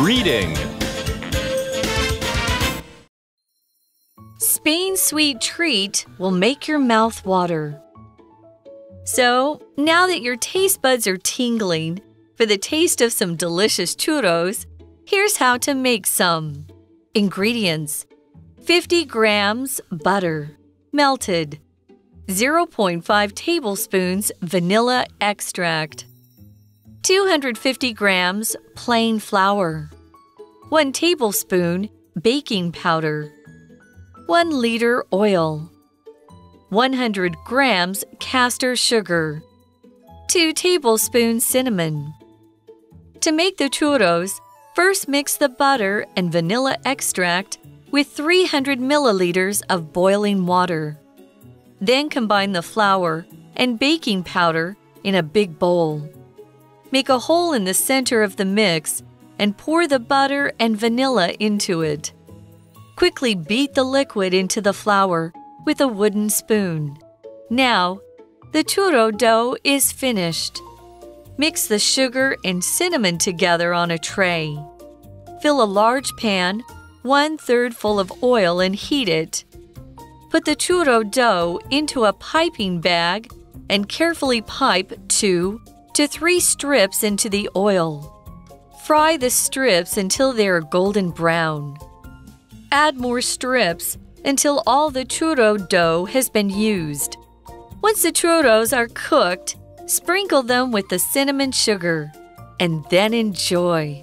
Reading. Spain's sweet treat will make your mouth water. So, now that your taste buds are tingling for the taste of some delicious churros, here's how to make some. Ingredients: 50 grams butter, melted, 0.5 tablespoons vanilla extract, 250 grams plain flour, 1 tablespoon baking powder, 1 liter oil, 100 grams castor sugar, 2 tablespoons cinnamon. To make the churros, first mix the butter and vanilla extract with 300 milliliters of boiling water. Then combine the flour and baking powder in a big bowl. Make a hole in the center of the mix and pour the butter and vanilla into it. Quickly beat the liquid into the flour with a wooden spoon. Now, the churro dough is finished. Mix the sugar and cinnamon together on a tray. Fill a large pan, 1/3 full of oil, and heat it. Put the churro dough into a piping bag and carefully pipe 2 to 3 strips into the oil. Fry the strips until they are golden brown. Add more strips until all the churro dough has been used. Once the churros are cooked, sprinkle them with the cinnamon sugar, and then enjoy.